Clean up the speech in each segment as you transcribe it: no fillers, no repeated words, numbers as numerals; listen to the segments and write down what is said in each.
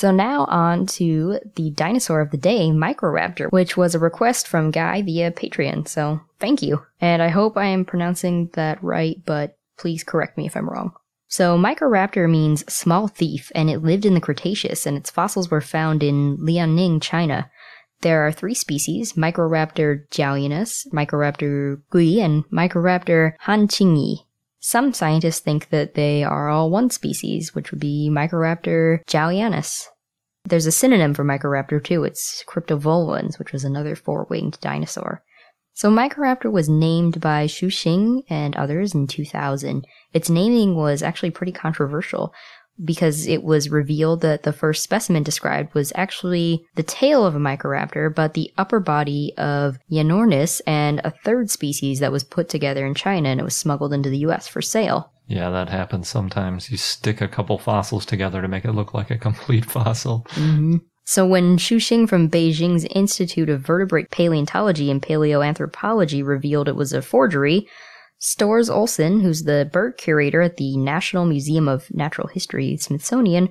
So now on to the dinosaur of the day, Microraptor, which was a request from Guy via Patreon, so thank you. And I hope I am pronouncing that right, but please correct me if I'm wrong. So Microraptor means small thief, and it lived in the Cretaceous, and its fossils were found in Liaoning, China. There are three species, Microraptor zhaoianus, Microraptor gui, and Microraptor hanqingi. Some scientists think that they are all one species, which would be Microraptor zhaoianus. There's a synonym for Microraptor too, it's Cryptovolans, which was another four-winged dinosaur. So Microraptor was named by Xu Xing and others in 2000. Its naming was actually pretty controversial, because it was revealed that the first specimen described was actually the tail of a Microraptor, but the upper body of Yanornis and a third species that was put together in China, and it was smuggled into the US for sale. Yeah, that happens sometimes. You stick a couple fossils together to make it look like a complete fossil. Mm-hmm. So when Xu Xing from Beijing's Institute of Vertebrate Paleontology and Paleoanthropology revealed it was a forgery, Storrs Olson, who's the bird curator at the National Museum of Natural History Smithsonian,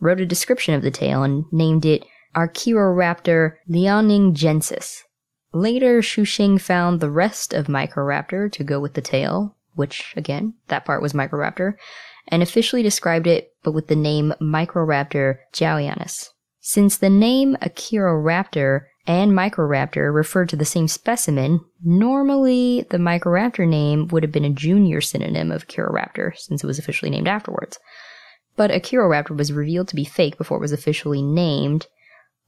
wrote a description of the tail and named it Archaeoraptor liaoningensis. Later, Xu Xing found the rest of Microraptor to go with the tail, which, again, that part was Microraptor, and officially described it, but with the name Microraptor zhaoianus. Since the name Archaeoraptor and Microraptor referred to the same specimen, normally the Microraptor name would have been a junior synonym of Archaeoraptor, since it was officially named afterwards. But Archaeoraptor was revealed to be fake before it was officially named.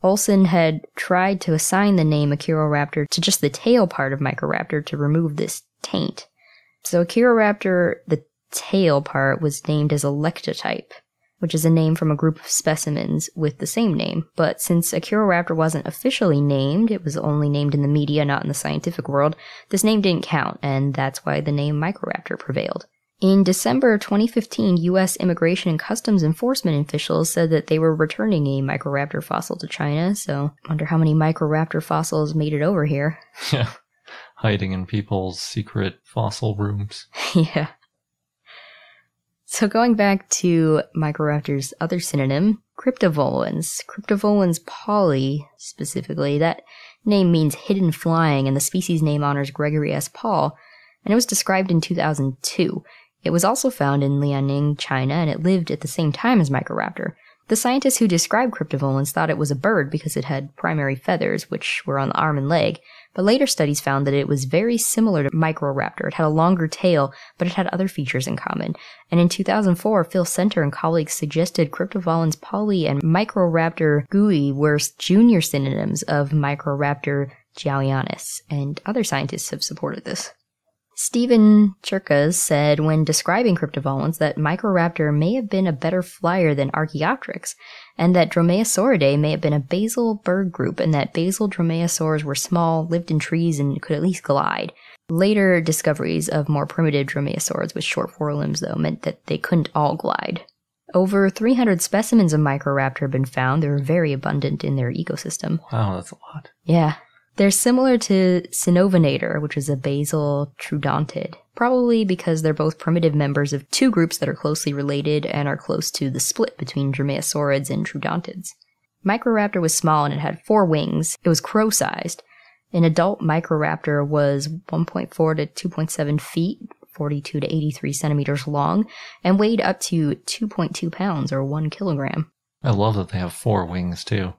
Olson had tried to assign the name Archaeoraptor to just the tail part of Microraptor to remove this taint. So Archaeoraptor, the tail part, was named as a lectotype, which is a name from a group of specimens with the same name. But since Archaeoraptor wasn't officially named, it was only named in the media, not in the scientific world, this name didn't count, and that's why the name Microraptor prevailed. In December 2015, U.S. Immigration and Customs Enforcement officials said that they were returning a Microraptor fossil to China, so I wonder how many Microraptor fossils made it over here. Yeah, hiding in people's secret fossil rooms. Yeah. So going back to Microraptor's other synonym, Cryptovolans. Cryptovolans pauli, specifically, that name means hidden flying, and the species name honors Gregory S. Paul, and it was described in 2002. It was also found in Liaoning, China, and it lived at the same time as Microraptor. The scientists who described Cryptovolans thought it was a bird because it had primary feathers, which were on the arm and leg, but later studies found that it was very similar to Microraptor. It had a longer tail, but it had other features in common. And in 2004, Phil Senter and colleagues suggested Cryptovolans pauli and Microraptor gui were junior synonyms of Microraptor zhaoianus, and other scientists have supported this. Stephen Cherkas said when describing Cryptovolans that Microraptor may have been a better flyer than Archaeopteryx, and that Dromaeosauridae may have been a basal bird group, and that basal dromaeosaurs were small, lived in trees, and could at least glide. Later discoveries of more primitive dromaeosaurs with short forelimbs, though, meant that they couldn't all glide. Over 300 specimens of Microraptor have been found. They're very abundant in their ecosystem. Wow, that's a lot. Yeah. They're similar to Sinovenator, which is a basal troodontid, probably because they're both primitive members of two groups that are closely related and are close to the split between dromaeosaurids and troodontids. Microraptor was small and it had four wings. It was crow-sized. An adult Microraptor was 1.4 to 2.7 feet, 42 to 83 centimeters long, and weighed up to 2.2 pounds or 1 kilogram. I love that they have four wings, too.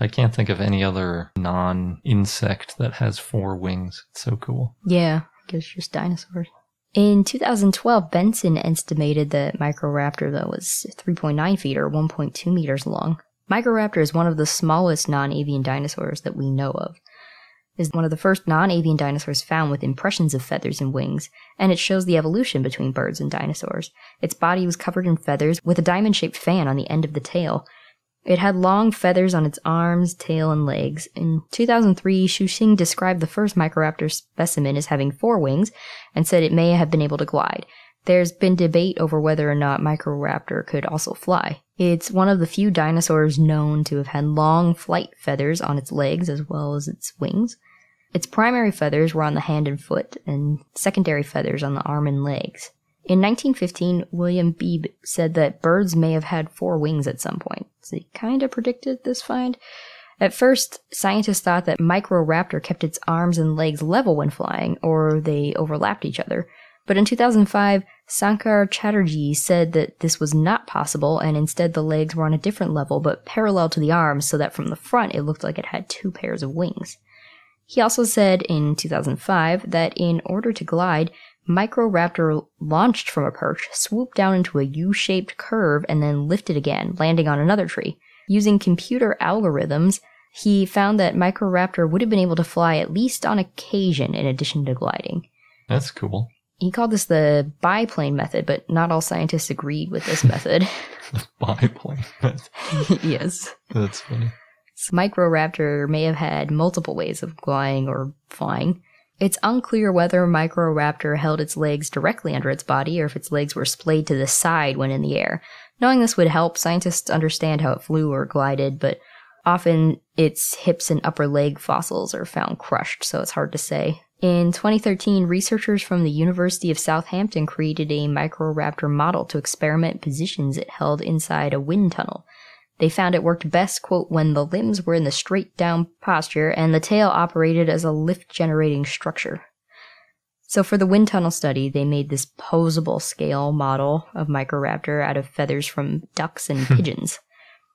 I can't think of any other non-insect that has four wings. It's so cool. Yeah, I guess it's just dinosaurs. In 2012, Benson estimated that Microraptor, though, was 3.9 feet or 1.2 meters long. Microraptor is one of the smallest non-avian dinosaurs that we know of. It is one of the first non-avian dinosaurs found with impressions of feathers and wings, and it shows the evolution between birds and dinosaurs. Its body was covered in feathers with a diamond-shaped fan on the end of the tail. It had long feathers on its arms, tail, and legs. In 2003, Xu Xing described the first Microraptor specimen as having four wings and said it may have been able to glide. There's been debate over whether or not Microraptor could also fly. It's one of the few dinosaurs known to have had long flight feathers on its legs as well as its wings. Its primary feathers were on the hand and foot, and secondary feathers on the arm and legs. In 1915, William Beebe said that birds may have had four wings at some point, so he kind of predicted this find. At first, scientists thought that Microraptor kept its arms and legs level when flying, or they overlapped each other. But in 2005, Sankar Chatterjee said that this was not possible, and instead the legs were on a different level but parallel to the arms, so that from the front it looked like it had two pairs of wings. He also said in 2005 that in order to glide, Microraptor launched from a perch, swooped down into a U-shaped curve, and then lifted again, landing on another tree. Using computer algorithms, he found that Microraptor would have been able to fly at least on occasion in addition to gliding. That's cool. He called this the biplane method, but not all scientists agreed with this method. The biplane method? Yes. That's funny. So Microraptor may have had multiple ways of gliding or flying. It's unclear whether Microraptor held its legs directly under its body or if its legs were splayed to the side when in the air. Knowing this would help scientists understand how it flew or glided, but often its hips and upper leg fossils are found crushed, so it's hard to say. In 2013, researchers from the University of Southampton created a Microraptor model to experiment positions it held inside a wind tunnel. They found it worked best, quote, when the limbs were in the straight down posture and the tail operated as a lift-generating structure. So for the wind tunnel study, they made this posable scale model of Microraptor out of feathers from ducks and pigeons.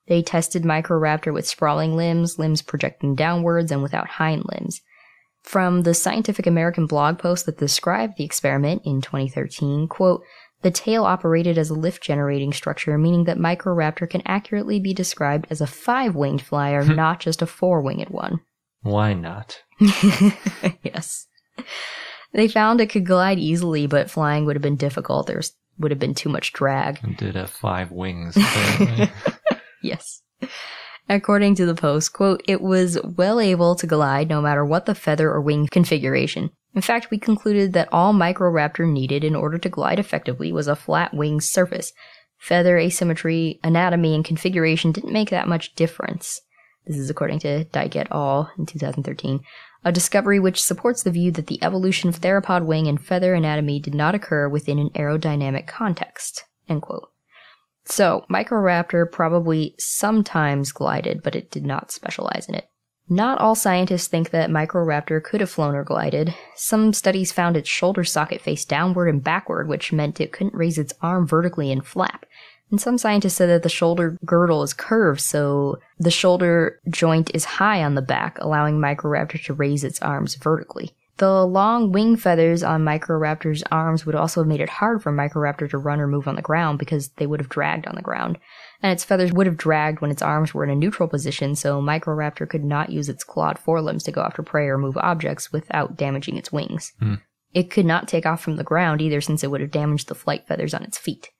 They tested Microraptor with sprawling limbs, limbs projecting downwards, and without hind limbs. From the Scientific American blog post that described the experiment in 2013, quote, the tail operated as a lift-generating structure, meaning that Microraptor can accurately be described as a five-winged flyer, not just a four-winged one. Why not? Yes. They found it could glide easily, but flying would have been difficult. There would have been too much drag. It did have five wings, apparently. Yes. According to the post, quote, it was well able to glide no matter what the feather or wing configuration. In fact, we concluded that all Microraptor needed in order to glide effectively was a flat wing surface. Feather asymmetry, anatomy, and configuration didn't make that much difference. This is according to Dyke et al. In 2013, a discovery which supports the view that the evolution of theropod wing and feather anatomy did not occur within an aerodynamic context, end quote. So, Microraptor probably sometimes glided, but it did not specialize in it. Not all scientists think that Microraptor could have flown or glided. Some studies found its shoulder socket face downward and backward, which meant it couldn't raise its arm vertically and flap. And some scientists said that the shoulder girdle is curved, so the shoulder joint is high on the back, allowing Microraptor to raise its arms vertically. The long wing feathers on Microraptor's arms would also have made it hard for Microraptor to run or move on the ground because they would have dragged on the ground. And its feathers would have dragged when its arms were in a neutral position, so Microraptor could not use its clawed forelimbs to go after prey or move objects without damaging its wings. It could not take off from the ground either, since it would have damaged the flight feathers on its feet.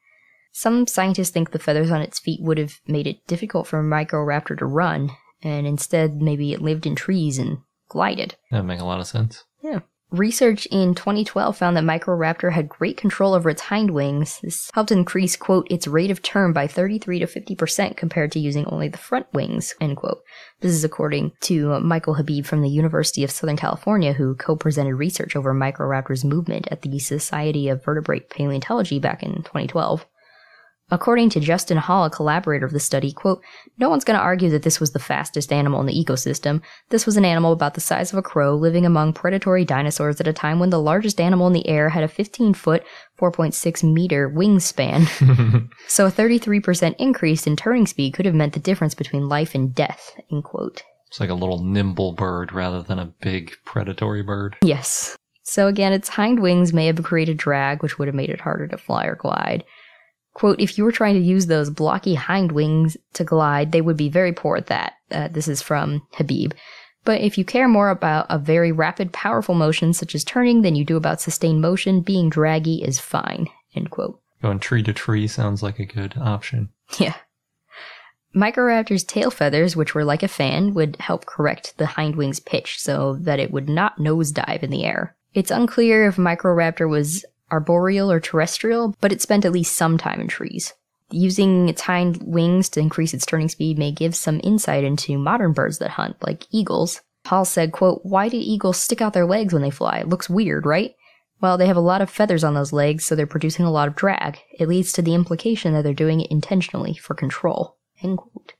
Some scientists think the feathers on its feet would have made it difficult for Microraptor to run, and instead maybe it lived in trees and glided. That would make a lot of sense. Yeah. Research in 2012 found that Microraptor had great control over its hind wings. This helped increase, quote, its rate of turn by 33 to 50% compared to using only the front wings, end quote. This is according to Michael Habib from the University of Southern California, who co-presented research over Microraptor's movement at the Society of Vertebrate Paleontology back in 2012. According to Justin Hall, a collaborator of the study, quote, no one's going to argue that this was the fastest animal in the ecosystem. This was an animal about the size of a crow living among predatory dinosaurs at a time when the largest animal in the air had a 15-foot, 4.6 meter wingspan. So a 33% increase in turning speed could have meant the difference between life and death, end quote. It's like a little nimble bird rather than a big predatory bird. Yes. So again, its hind wings may have created drag, which would have made it harder to fly or glide. Quote, if you were trying to use those blocky hind wings to glide, they would be very poor at that. This is from Habib. But if you care more about a very rapid, powerful motion, such as turning, than you do about sustained motion, being draggy is fine, end quote. Going tree to tree sounds like a good option. Yeah. Microraptor's tail feathers, which were like a fan, would help correct the hind wing's pitch so that it would not nosedive in the air. It's unclear if Microraptor was arboreal or terrestrial, but it spent at least some time in trees. Using its hind wings to increase its turning speed may give some insight into modern birds that hunt, like eagles. Hall said, quote, why do eagles stick out their legs when they fly? It looks weird, right? Well, they have a lot of feathers on those legs, so they're producing a lot of drag. It leads to the implication that they're doing it intentionally for control. End quote.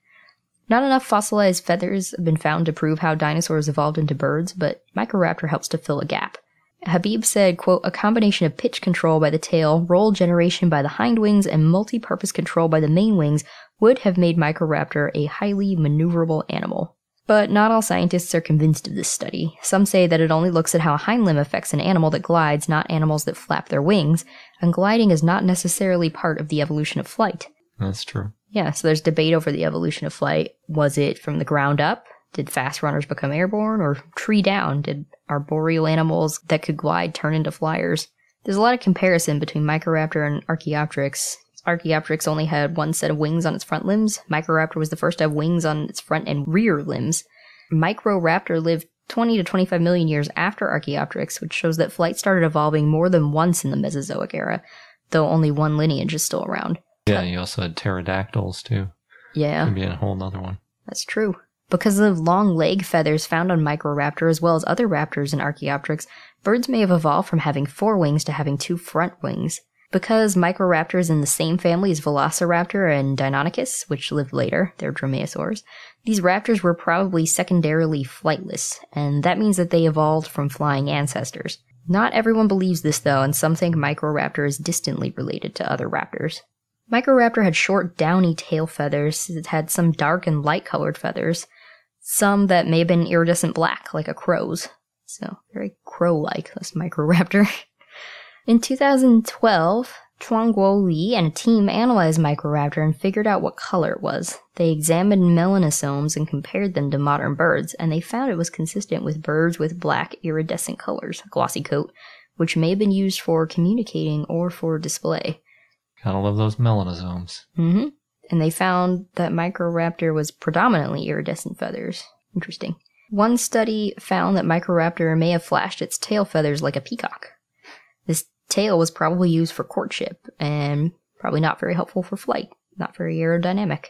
Not enough fossilized feathers have been found to prove how dinosaurs evolved into birds, but Microraptor helps to fill a gap. Habib said, quote, a combination of pitch control by the tail, roll generation by the hind wings, and multi-purpose control by the main wings would have made Microraptor a highly maneuverable animal. But not all scientists are convinced of this study. Some say that it only looks at how a hind limb affects an animal that glides, not animals that flap their wings, and gliding is not necessarily part of the evolution of flight. That's true. Yeah, so there's debate over the evolution of flight. Was it from the ground up? Did fast runners become airborne? Or tree down? Did arboreal animals that could glide turn into flyers? There's a lot of comparison between Microraptor and Archaeopteryx. Archaeopteryx only had one set of wings on its front limbs. Microraptor was the first to have wings on its front and rear limbs. Microraptor lived 20 to 25 million years after Archaeopteryx, which shows that flight started evolving more than once in the Mesozoic era, though only one lineage is still around. Yeah, you also had pterodactyls, too. Yeah. Could be a whole other one. That's true. Because of long leg feathers found on Microraptor, as well as other raptors and Archaeopteryx, birds may have evolved from having four wings to having two front wings. Because Microraptor is in the same family as Velociraptor and Deinonychus, which lived later, they're dromaeosaurs, these raptors were probably secondarily flightless, and that means that they evolved from flying ancestors. Not everyone believes this, though, and some think Microraptor is distantly related to other raptors. Microraptor had short, downy tail feathers. It had some dark and light-colored feathers, some that may have been iridescent black, like a crow's. So, very crow-like, this Microraptor. In 2012, Chuang Guo Li and a team analyzed Microraptor and figured out what color it was. They examined melanosomes and compared them to modern birds, and they found it was consistent with birds with black iridescent colors, a glossy coat, which may have been used for communicating or for display. Gotta love those melanosomes. Mm-hmm. And they found that Microraptor was predominantly iridescent feathers. Interesting. One study found that Microraptor may have flashed its tail feathers like a peacock. This tail was probably used for courtship, and probably not very helpful for flight. Not very aerodynamic.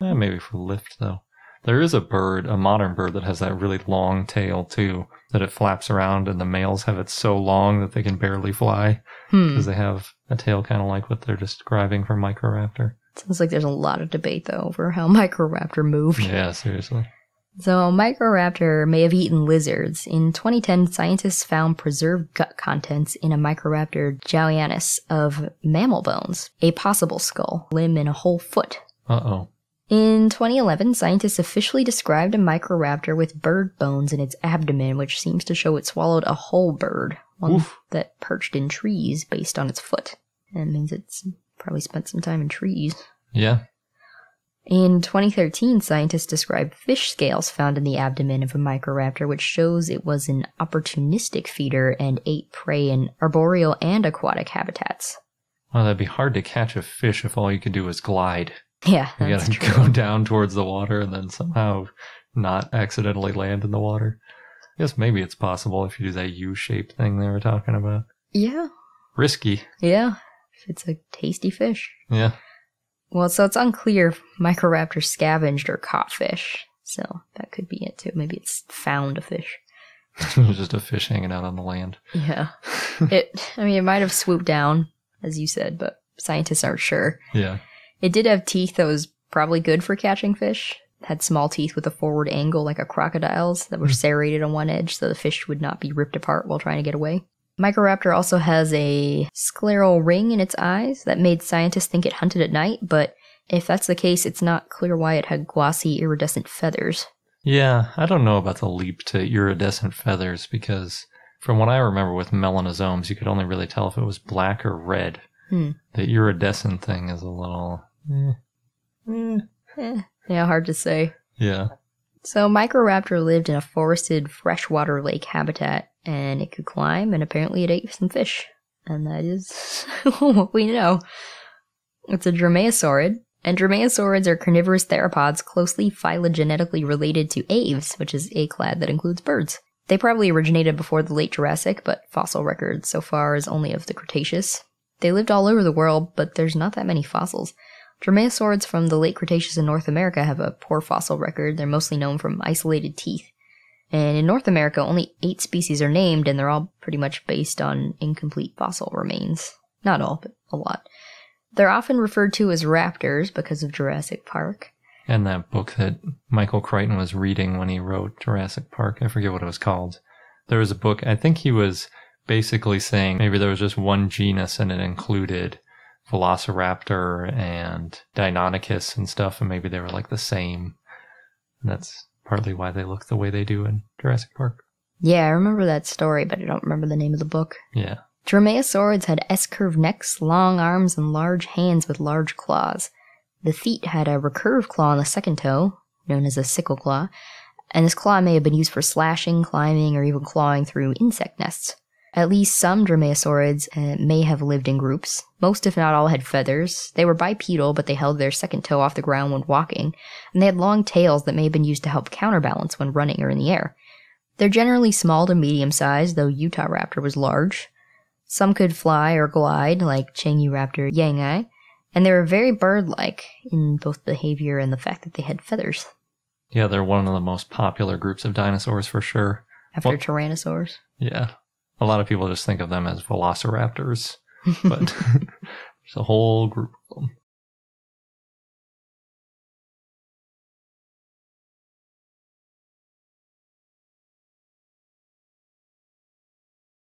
Yeah, maybe for lift, though. There is a bird, a modern bird, that has that really long tail, too, that it flaps around, and the males have it so long that they can barely fly, because they have a tail kind of like what they're describing from Microraptor. Sounds like there's a lot of debate, though, over how Microraptor moved. Yeah, seriously. So, Microraptor may have eaten lizards. In 2010, scientists found preserved gut contents in a Microraptor zhaoianus of mammal bones, a possible skull, limb, and a whole foot. Uh-oh. In 2011, scientists officially described a Microraptor with bird bones in its abdomen, which seems to show it swallowed a whole bird, one that perched in trees based on its foot. That means it's probably spent some time in trees. Yeah. In 2013, scientists described fish scales found in the abdomen of a Microraptor, which shows it was an opportunistic feeder and ate prey in arboreal and aquatic habitats. Well, that'd be hard to catch a fish if all you could do was glide. Yeah, you gotta go down towards the water and then somehow not accidentally land in the water. I guess maybe it's possible if you do that U-shaped thing they were talking about. Yeah. Risky. Yeah, if it's a tasty fish. Yeah. Well, so it's unclear if Microraptor scavenged or caught fish, so that could be it, too. Maybe it's found a fish. Just a fish hanging out on the land. Yeah. It might have swooped down, as you said, but scientists aren't sure. Yeah. It did have teeth that was probably good for catching fish. It had small teeth with a forward angle like a crocodile's that were serrated on one edge so the fish would not be ripped apart while trying to get away. Microraptor also has a scleral ring in its eyes that made scientists think it hunted at night, but if that's the case, it's not clear why it had glossy iridescent feathers. Yeah, I don't know about the leap to iridescent feathers because from what I remember with melanosomes, you could only really tell if it was black or red. The iridescent thing is a little... Yeah, hard to say. Yeah. So Microraptor lived in a forested freshwater lake habitat, and it could climb, and apparently it ate some fish. And that is what we know. It's a dromaeosaurid, and dromaeosaurids are carnivorous theropods closely phylogenetically related to aves, which is a clade that includes birds. They probably originated before the late Jurassic, but fossil record so far is only of the Cretaceous. They lived all over the world, but there's not that many fossils. Dromaeosaurids from the late Cretaceous in North America have a poor fossil record. They're mostly known from isolated teeth. And in North America, only 8 species are named, and they're all pretty much based on incomplete fossil remains. Not all, but a lot. They're often referred to as raptors because of Jurassic Park. And that book that Michael Crichton was reading when he wrote Jurassic Park, I forget what it was called. There was a book, I think he was basically saying maybe there was just one genus and it included Velociraptor and Deinonychus and stuff, and maybe they were like the same. And that's partly why they look the way they do in Jurassic Park. Yeah, I remember that story, but I don't remember the name of the book. Yeah. Dromaeosaurids had S-curved necks, long arms, and large hands with large claws. The feet had a recurved claw on the second toe, known as a sickle claw, and this claw may have been used for slashing, climbing, or even clawing through insect nests. At least some dromaeosaurids may have lived in groups. Most, if not all, had feathers. They were bipedal, but they held their second toe off the ground when walking, and they had long tails that may have been used to help counterbalance when running or in the air. They're generally small to medium-sized, though Utahraptor was large. Some could fly or glide, like Changyuraptor yangi, and they were very bird-like in both behavior and the fact that they had feathers. Yeah, they're one of the most popular groups of dinosaurs for sure. After tyrannosaurs. Yeah. A lot of people just think of them as velociraptors, but there's a whole group of them.